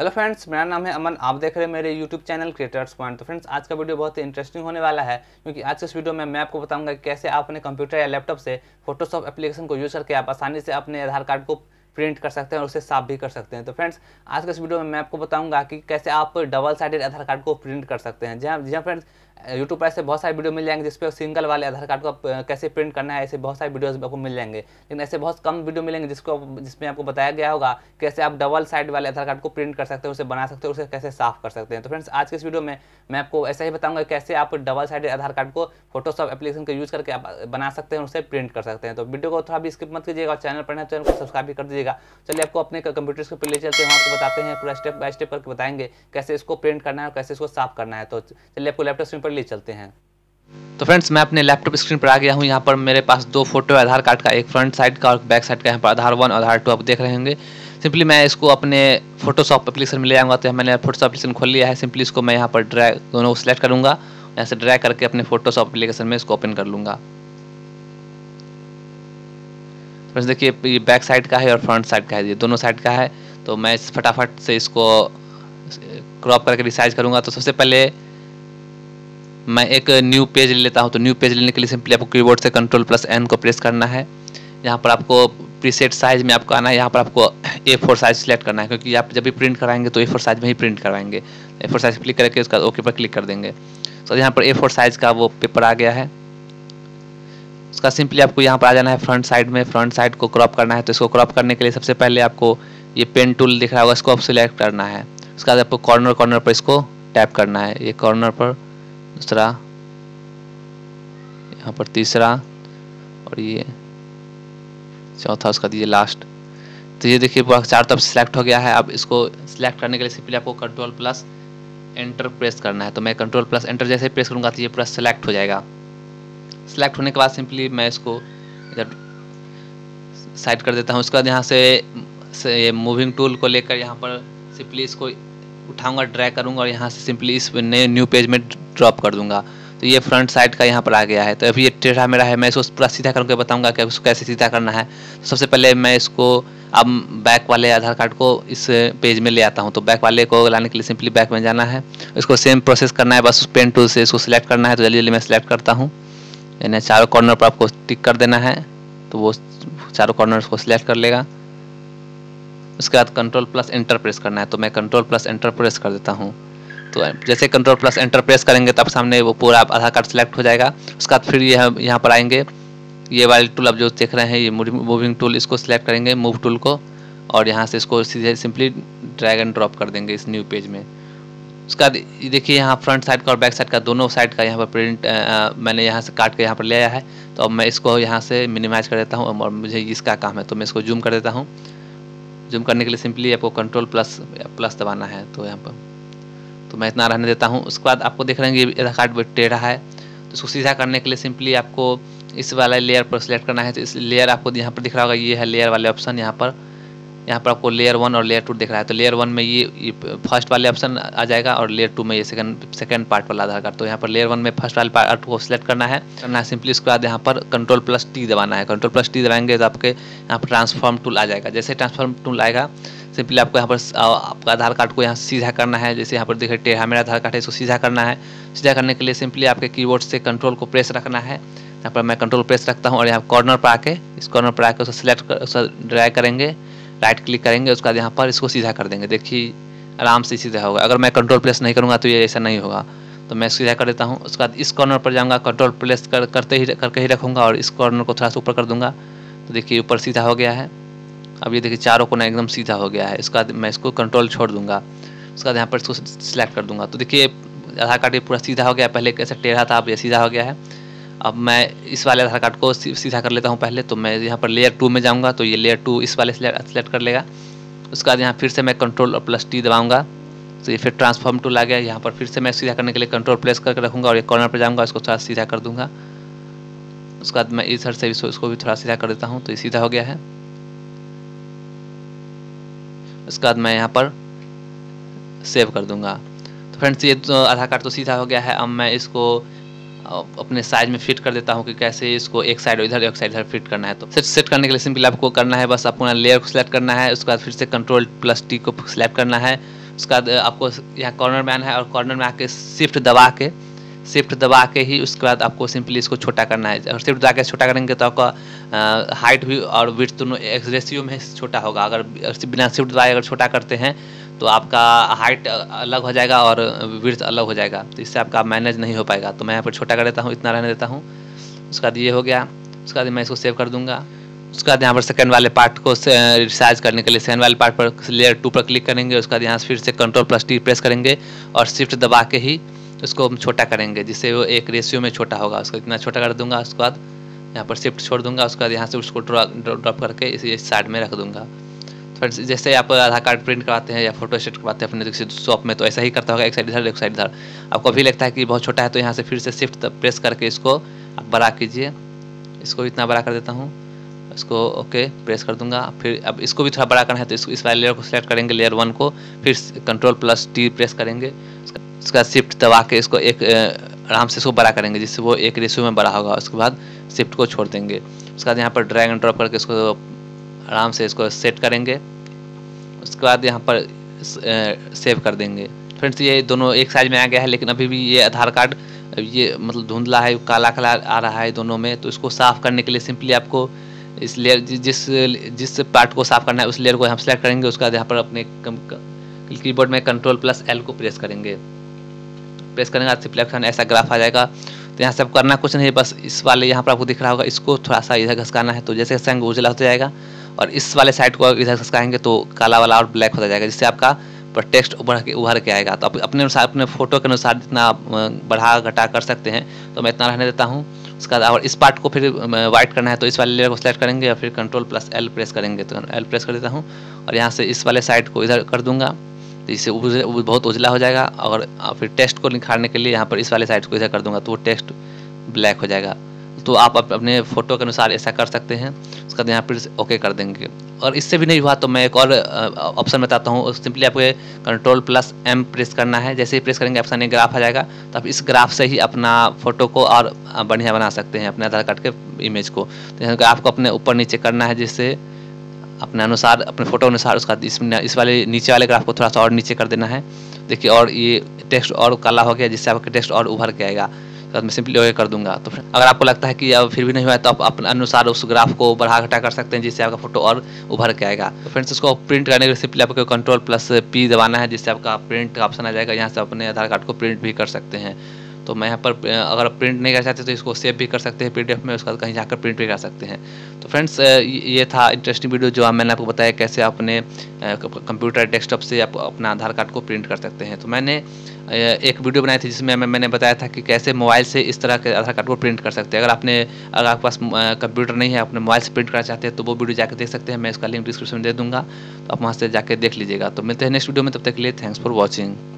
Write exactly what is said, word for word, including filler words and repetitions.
Hello friends, मेरा नाम है अमन। आप देख रहे हैं मेरे यूट्यूब चैनल क्रिएटर्स पॉइंट। तो फ्रेंड्स, आज का वीडियो बहुत ही इंटरेस्टिंग होने वाला है, क्योंकि आज के इस वीडियो में मैं आपको बताऊंगा कि कैसे आप अपने कंप्यूटर या लैपटॉप से फोटोशॉप एप्लीकेशन को यूज करके आप आसानी से अपने आधार कार्ड को प्रिंट कर सकते हैं और उसे साफ भी कर सकते हैं। तो फ्रेंड्स, आज के इस वीडियो में मैं आपको बताऊंगा कि कैसे आप डबल साइडेड आधार कार्ड को प्रिंट कर सकते हैं। जहाँ जहाँ फ्रेंड्स यूट्यूब पर ऐसे बहुत सारे वीडियो मिल जाएंगे जिस पे सिंगल वाले आधार कार्ड को आप कैसे प्रिंट करना है, ऐसे बहुत सारे वीडियोस आपको मिल जाएंगे, लेकिन ऐसे बहुत कम वीडियो मिलेंगे जिसको जिसमें आपको बताया गया होगा कैसे आप डबल साइड वाले आधार कार्ड को प्रिंट कर सकते हैं, उसे बना सकते हैं, उसे कैसे साफ कर सकते हैं। तो फ्रेंड्स, आज के इस वीडियो में मैं आपको ऐसा ही बताऊंगा कैसे आप डबल साइड आधार कार्ड को फोटोशॉप एप्लीकेशन का यूज करके आप बना सकते हैं और उसे प्रिंट कर सकते हैं। तो वीडियो को थोड़ा भी स्किप मत कीजिएगा, चैनल पर नए चैनल को सब्सक्राइब भी कर दीजिएगा। चलिए आपको अपने कंप्यूटर के पीछे चलते हैं, आपको बताते हैं, पूरा स्टेप बाय स्टेप करके बताएंगे कैसे इसको प्रिंट करना है और कैसे इसको साफ करना है। तो चलिए आपको लैपटॉप स्क्रीन ले चलते हैं। तो फ्रेंड्स, मैं अपने लैपटॉप स्क्रीन पर आ गया हूँ। यहाँ पर मेरे पास दो फोटो आधार कार्ड का, एक फ्रंट साइड का और बैक साइड का। यहाँ पर आधार वन आधार टू आप देख रहे होंगे। सिंपली मैं इसको अपने फोटोशॉप एप्लीकेशन में ले आऊँगा। तो मैंने फोटोशॉप एप्लीकेशन खोल लिया है। सिंपली इसको मैं यहाँ पर ड्रैग दोनों को सिलेक्ट करूँगा, यहाँ से ड्रैग करके अपने फोटोशॉप एप्लीकेशन में इसको ओपन कर लूँगा। फ्रेंड्स देखिए, ये बैक साइड का है और फ्रंट साइड का है, ये दोनों साइड का है। तो मैं फटाफट से इसको क्रॉप करके रिसाइज करूँगा। तो सबसे पहले मैं एक न्यू पेज ले लेता हूं। तो न्यू पेज लेने के लिए सिंपली आपको कीबोर्ड से कंट्रोल प्लस एन को प्रेस करना है। यहां पर आपको प्रीसेट साइज में आपको आना है। यहां पर आपको ए फोर साइज सेलेक्ट करना है, क्योंकि आप जब भी प्रिंट कराएंगे तो ए फोर साइज में ही प्रिंट करवाएंगे। ए फोर साइज क्लिक करके उसका ओके पर क्लिक कर देंगे। तो यहाँ पर ए फोर साइज का वो पेपर आ गया है। उसका सिंपली आपको यहाँ पर आ जाना है फ्रंट साइड में, फ्रंट साइड को क्रॉप करना है। तो इसको क्रॉप करने के लिए सबसे पहले आपको ये पेन टूल दिख रहा होगा, इसको आप सिलेक्ट करना है। उसके बाद आपको कॉर्नर कॉर्नर पर इसको टैप करना है, ये कॉर्नर पर, दूसरा यहाँ पर, तीसरा और ये चौथा, उसका दीजिए लास्ट। तो ये देखिए पूरा चार तरफ सिलेक्ट हो गया है। अब इसको सिलेक्ट करने के लिए सिंपली आपको कंट्रोल प्लस एंटर प्रेस करना है। तो मैं कंट्रोल प्लस एंटर जैसे ही प्रेस करूँगा तो ये पूरा सिलेक्ट हो जाएगा। सिलेक्ट होने के बाद सिंपली मैं इसको इधर साइड कर देता हूँ। उसके बाद यहाँ से मूविंग टूल को लेकर यहाँ पर सिंपली इसको उठाऊँगा, ड्रैग करूँगा और यहाँ से सिंपली इस नए न्यू पेज में ड्रॉप कर दूंगा। तो ये फ्रंट साइड का यहाँ पर आ गया है। तो अभी ये टेढ़ा मेरा है, मैं इसको पूरा सीधा करके बताऊंगा कि इसको कैसे सीधा करना है। तो सबसे पहले मैं इसको अब बैक वाले आधार कार्ड को इस पेज में ले आता हूँ। तो बैक वाले को लाने के लिए सिंपली बैक में जाना है, इसको सेम प्रोसेस करना है, बस पेन टूल से इसको सिलेक्ट करना है। तो जल्दी जल्दी मैं सिलेक्ट करता हूँ, यानी चारों कॉर्नर पर आपको टिक कर देना है। तो वो चारों कॉर्नर को सिलेक्ट कर लेगा। उसके बाद कंट्रोल प्लस एंटर प्रेस करना है। तो मैं कंट्रोल प्लस एंटर प्रेस कर देता हूँ। तो जैसे कंट्रोल प्लस एंटर प्रेस करेंगे तो आप सामने वो पूरा आधार कार्ड सेलेक्ट हो जाएगा। उसके बाद फिर यह यहाँ पर आएंगे, ये वाले टूल आप जो देख रहे हैं, ये मूविंग टूल, इसको सिलेक्ट करेंगे मूव टूल को, और यहाँ से इसको सीधे सिंपली ड्रैग एंड ड्रॉप कर देंगे इस न्यू पेज में। उसके बाद देखिए यहाँ फ्रंट साइड का और बैक साइड का, दोनों साइड का यहाँ पर प्रिंट आ, मैंने यहाँ से काट के यहाँ पर ले आया है। तो अब मैं इसको यहाँ से मिनिमाइज कर देता हूँ और मुझे इसका काम है। तो मैं इसको जूम कर देता हूँ। जूम करने के लिए सिंपली आपको कंट्रोल प्लस प्लस दबाना है। तो यहाँ पर तो मैं इतना रहने देता हूँ। उसके बाद आपको देख रहे हैं कि आधार कार्ड टेढ़ा है, तो इसको सीधा करने के लिए सिंपली आपको इस वाला लेयर पर सिलेक्ट करना है। तो इस लेयर आपको यहाँ पर दिख रहा होगा, ये है लेयर वाले ऑप्शन। यहाँ पर यहाँ पर आपको लेयर वन और लेयर टू दिख रहा है। तो लेयर वन में ये फर्स्ट वाले ऑप्शन आ जाएगा और लेयर टू में ये सेकंड सेकंड पार्ट वाला आधार कार्ड। तो यहाँ पर लेयर वन में फर्स्ट वाले पार्ट को सिलेक्ट करना है करना है सिंपली। उसके बाद यहाँ पर कंट्रोल प्लस टी दबाना है। कंट्रोल प्लस टी दबाएंगे तो आपके यहाँ पर ट्रांसफॉर्म टूल आ जाएगा। जैसे ट्रांसफॉर्म टूल आएगा सिंपली आपको यहाँ पर आपका आधार कार्ड को यहाँ सीधा करना है। जैसे यहाँ पर देखिए टेढ़ा मेरा आधार कार्ड है, इसको सीधा करना है। सीधा करने के लिए सिंपली आपके कीबोर्ड से कंट्रोल को प्रेस रखना है। यहाँ पर मैं कंट्रोल प्रेस रखता हूँ और यहाँ कॉर्नर पर आके इस कॉर्नर पर आके उसको सिलेक्ट कर उसको ड्रैग करेंगे, राइट क्लिक करेंगे। उसके बाद यहाँ पर इसको सीधा कर देंगे। देखिए आराम से सीधा होगा। अगर मैं कंट्रोल प्रेस नहीं करूँगा तो ये ऐसा नहीं होगा। तो मैं सीधा कर देता हूँ। उसके बाद इस कॉर्नर पर जाऊँगा, कंट्रोल प्रेस कर करते ही करके ही रखूँगा और इस कॉर्नर को थोड़ा सा ऊपर कर दूँगा। तो देखिए ऊपर सीधा हो गया है। अब ये देखिए चारों कोना एकदम सीधा हो गया है। इसका मैं इसको कंट्रोल छोड़ दूंगा। उसके बाद यहाँ पर इसको सिलेक्ट कर दूंगा। तो देखिए आधार कार्ड ये पूरा सीधा हो गया। पहले कैसे टेढ़ा था, अब ये सीधा हो गया है। अब मैं इस वाले आधार कार्ड को सीधा कर लेता हूँ पहले। तो मैं यहाँ पर लेयर टू में जाऊँगा तो ये लेयर टू इस वाले सिलेक्ट कर लेगा। उसके बाद यहाँ फिर से मैं कंट्रोल और प्लस टी दबाऊँगा। तो ये फिर ट्रांसफॉर्म टूल आ गया। यहाँ पर फिर से मैं सीधा करने के लिए कंट्रोल प्रेस करके रखूँगा और ये कॉर्नर पर जाऊँगा, इसको थोड़ा सीधा कर दूँगा। उसके बाद मैं इधर से इसको भी थोड़ा सीधा कर देता हूँ। तो ये सीधा हो गया है। उसके बाद मैं यहाँ पर सेव कर दूंगा। तो फ्रेंड्स, ये तो आधार कार्ड तो सीधा हो गया है। अब मैं इसको अपने साइज में फिट कर देता हूँ कि कैसे इसको एक साइड इधर एक साइड इधर फिट करना है। तो सेट सेट करने के लिए सिंपल आपको करना है, बस अपना लेयर को सिलेक्ट करना है। उसके बाद फिर से कंट्रोल प्लस टी को सिलेक्ट करना है। उसका आपको यहाँ कॉर्नर में आना है और कॉर्नर में आके शिफ्ट दबा के शिफ्ट दबा के ही उसके बाद आपको सिंपली इसको छोटा करना है। और शिफ्ट दबा के छोटा करेंगे तो आपका हाइट भी और विड्थ दोनों एक रेशियो में छोटा होगा। अगर बिना शिफ्ट दबाए अगर छोटा करते हैं तो आपका हाइट अलग हो जाएगा और विड्थ अलग हो जाएगा, तो इससे आपका मैनेज नहीं हो पाएगा। तो मैं यहाँ पर छोटा कर देता हूँ, इतना रहने देता हूँ। उसके बाद ये हो गया, उसके बाद मैं इसको सेव कर दूँगा। उसके बाद यहाँ पर सेकंड वाले पार्ट को रिसाइज करने के लिए सेकंड वाले पार्ट पर लेयर टू पर क्लिक करेंगे। उसके बाद यहाँ फिर से कंट्रोल प्लस टी प्रेस करेंगे और शिफ्ट दबा के ही उसको हम छोटा करेंगे, जिससे वो एक रेशियो में छोटा होगा। उसको इतना छोटा कर दूंगा, उसके बाद यहाँ पर शिफ्ट छोड़ दूंगा। उसके बाद यहाँ से उसको ड्रॉप करके इसी साइड में रख दूंगा। तो जैसे आप आधार कार्ड प्रिंट करवाते हैं या फोटो सेट करवाते हैं अपने शॉप में, तो ऐसा ही करता होगा, एक साइड इधर एक साइड इधर। आपको अभी लगता है कि बहुत छोटा है तो यहाँ से फिर से शिफ्ट प्रेस करके इसको आप बड़ा कीजिए। इसको इतना बड़ा कर देता हूँ, इसको ओके प्रेस कर दूंगा। फिर अब इसको भी थोड़ा बड़ा करना है तो इसको इस वाले लेयर को सिलेक्ट करेंगे, लेयर वन को, फिर कंट्रोल प्लस टी प्रेस करेंगे। उसका शिफ्ट दबा के इसको एक आराम से इसको बड़ा करेंगे, जिससे वो एक रेशियो में बड़ा होगा। उसके बाद शिफ्ट को छोड़ देंगे। उसके बाद यहाँ पर ड्रैग एंड ड्रॉप करके इसको आराम से इसको सेट करेंगे। उसके बाद यहाँ पर सेव कर देंगे। फ्रेंड्स, ये दोनों एक साइज में आ गया है, लेकिन अभी भी ये आधार कार्ड ये मतलब धुंधला है, काला काला आ रहा है दोनों में। तो इसको साफ़ करने के लिए सिंपली आपको इस लेयर जिस जिस पार्ट को साफ़ करना है उस लेयर को हम सेलेक्ट करेंगे। उसके बाद यहाँ पर अपने कीबोर्ड में कंट्रोल प्लस एल को प्रेस करेंगे। प्रेस करेंगे तो सिलेक्शन ऐसा ग्राफ आ जाएगा। तो यहाँ से आप करना कुछ नहीं, बस इस वाले यहाँ पर आपको दिख रहा होगा, इसको थोड़ा सा इधर घसकाना है। तो जैसे घसकाएंगे उजला होता जाएगा, और इस वाले साइड को इधर घसकाएंगे तो काला वाला और ब्लैक होता जाएगा, जिससे आपका टेक्स्ट उभर के उभर के आएगा। तो आप अपने अनुसार अपने फोटो के अनुसार जितना आप बढ़ा घटा कर सकते हैं, तो मैं इतना रहने देता हूँ। उसका और इस पार्ट को फिर वाइट करना है तो इस वाले लेयर को सिलेक्ट करेंगे और फिर कंट्रोल प्लस एल प्रेस करेंगे। तो एल प्रेस कर देता हूँ और यहाँ से इस वाले साइड को इधर कर दूंगा, तो इससे बहुत उजला हो जाएगा। और फिर टेक्स्ट को निखारने के लिए यहाँ पर इस वाले साइड को इधर कर दूंगा, तो वो टेक्स्ट ब्लैक हो जाएगा। तो आप अपने फ़ोटो के अनुसार ऐसा कर सकते हैं। उसका यहाँ पर ओके कर देंगे। और इससे भी नहीं हुआ तो मैं एक और ऑप्शन बताता हूँ। सिंपली आपको कंट्रोल प्लस एम प्रेस करना है। जैसे ही प्रेस करेंगे ऑप्शन एक ग्राफ आ जाएगा, तो आप इस ग्राफ से ही अपना फ़ोटो को और बढ़िया बना सकते हैं, अपने आधार कार्ड के इमेज को। तो आपको अपने ऊपर नीचे करना है, जिससे अपने अनुसार अपने फ़ोटो अनुसार उसका इस, इस वाले नीचे वाले ग्राफ को थोड़ा सा और नीचे कर देना है। देखिए, और ये टेक्स्ट और काला हो गया, जिससे आपका टेक्स्ट और उभर के आएगा। तो मैं सिंपली ओके कर दूंगा। तो अगर आपको लगता है कि अब फिर भी नहीं हुआ तो आप अपने अनुसार उस ग्राफ को बढ़ा घटा कर सकते हैं, जिससे आपका फोटो और उभर के आएगा। तो फ्रेंड्स, इसको प्रिंट करने के लिए सिंपली आपको कंट्रोल प्लस पी दबाना है, जिससे आपका प्रिंट का ऑप्शन आ जाएगा। यहाँ से अपने आधार कार्ड को प्रिंट भी कर सकते हैं। तो मैं यहाँ पर अगर प्रिंट नहीं कर चाहते तो इसको सेव भी कर सकते हैं पीडीएफ में, उसका कहीं जाकर प्रिंट भी कर सकते हैं। तो फ्रेंड्स, ये था इंटरेस्टिंग वीडियो जो मैंने आपको बताया कैसे अपने कंप्यूटर डेस्कटॉप से आप अपना आधार कार्ड को प्रिंट कर सकते हैं। तो मैंने एक वीडियो बनाई थी जिसमें मैंने बताया था कि कैसे मोबाइल से इस तरह के आधार कार्ड को प्रिंट कर सकते हैं। अगर आपने अगर आपके पास कंप्यूटर नहीं है, अपने मोबाइल से प्रिंट करना चाहते हैं, तो वो वीडियो जाकर देख सकते हैं। मैं इसका लिंक डिस्क्रिप्शन में दे दूँगा, तो आप वहाँ से जाकर देख लीजिएगा। तो मिलते हैं नेक्स्ट वीडियो में, तब तक के लिए थैंक्स फॉर वॉचिंग।